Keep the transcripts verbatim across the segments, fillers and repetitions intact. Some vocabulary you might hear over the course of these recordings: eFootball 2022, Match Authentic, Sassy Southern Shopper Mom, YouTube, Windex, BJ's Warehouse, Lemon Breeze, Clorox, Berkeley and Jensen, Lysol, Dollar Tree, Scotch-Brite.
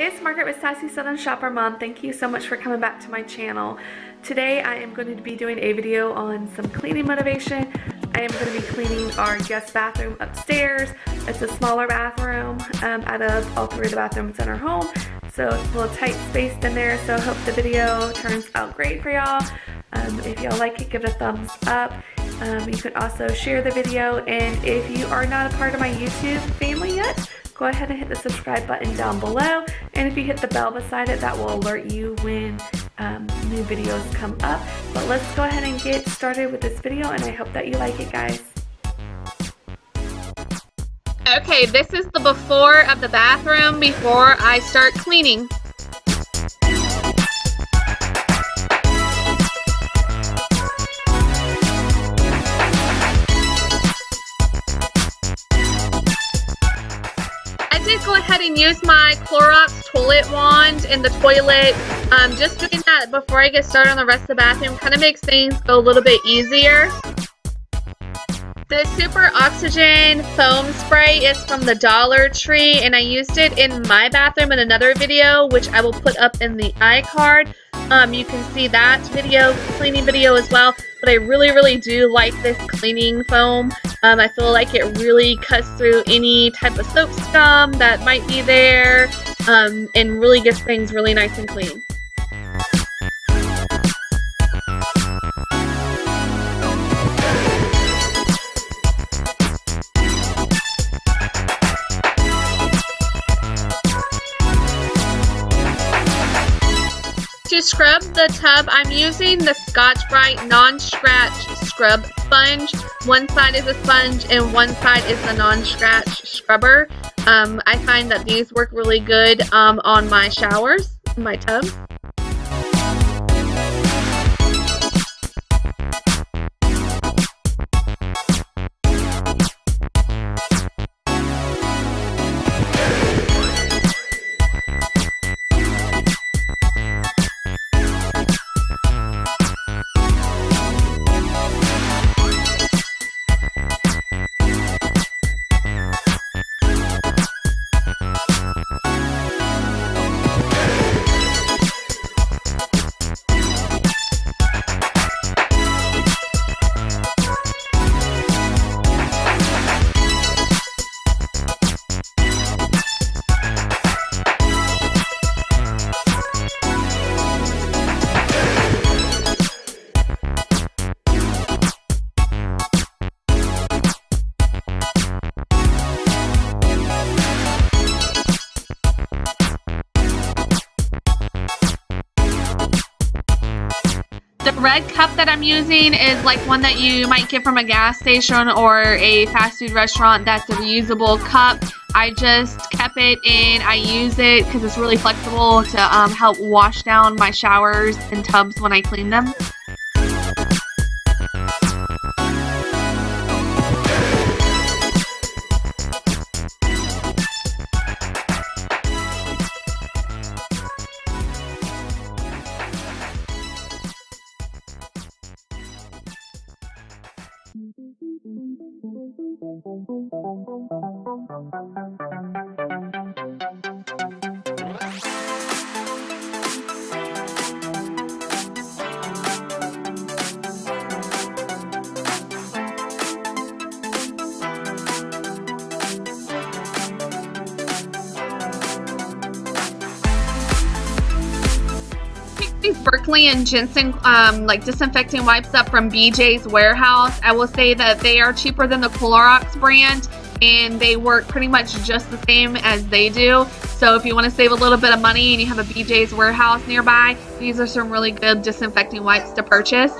It's Margaret with Sassy Southern Shopper Mom. Thank you so much for coming back to my channel. Today I am going to be doing a video on some cleaning motivation. I am going to be cleaning our guest bathroom upstairs. It's a smaller bathroom um, out of all three of the bathrooms in our home. So it's a little tight spaced in there. So I hope the video turns out great for y'all. Um, if y'all like it, give it a thumbs up. Um, you can also share the video. And if you are not a part of my YouTube family yet, go ahead and hit the subscribe button down below, and if you hit the bell beside it, that will alert you when um, new videos come up. But let's go ahead and get started with this video, and I hope that you like it, guys. Okay, this is the before of the bathroom before I start cleaning. Go ahead and use my Clorox toilet wand in the toilet. Um, just doing that before I get started on the rest of the bathroom kind of makes things go a little bit easier. The Super Oxygen foam spray is from the Dollar Tree, and I used it in my bathroom in another video, which I will put up in the iCard. Um, you can see that video, cleaning video as well, but I really, really do like this cleaning foam. Um, I feel like it really cuts through any type of soap scum that might be there, um, and really gets things really nice and clean. To scrub the tub, I'm using the Scotch-Brite non-scratch scrub sponge. One side is a sponge and one side is the non-scratch scrubber. Um, I find that these work really good um, on my showers, my tub. The red cup that I'm using is like one that you might get from a gas station or a fast food restaurant. That's a reusable cup. I just kept it and I use it because it's really flexible to um, help wash down my showers and tubs when I clean them. Berkeley and Jensen um, like disinfecting wipes up from B J's Warehouse. I will say that they are cheaper than the Clorox brand, and they work pretty much just the same as they do. So if you want to save a little bit of money and you have a B J's Warehouse nearby, these are some really good disinfecting wipes to purchase.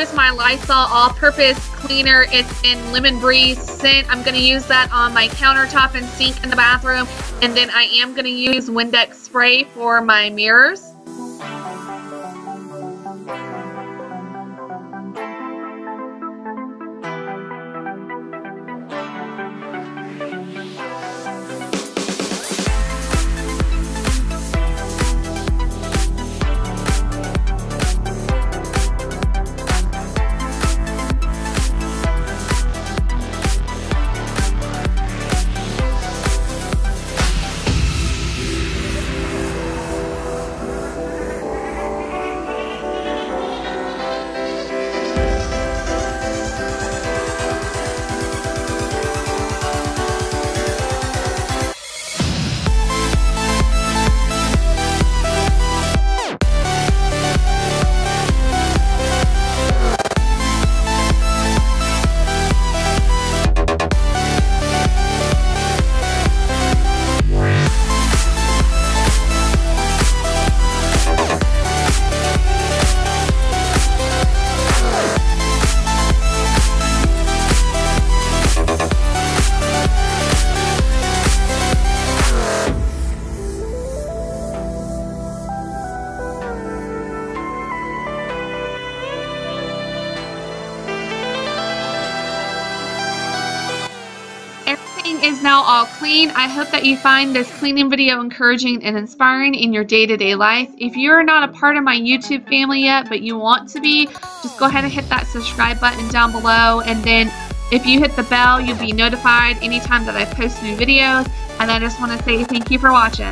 use my Lysol all-purpose cleaner. It's in Lemon Breeze scent. I'm going to use that on my countertop and sink in the bathroom. And then I am going to use Windex spray for my mirrors. Is now all clean. I hope that you find this cleaning video encouraging and inspiring in your day-to-day life. If you're not a part of my YouTube family yet, but you want to be, just go ahead and hit that subscribe button down below, and then if you hit the bell, you'll be notified anytime that I post new videos. And I just want to say thank you for watching.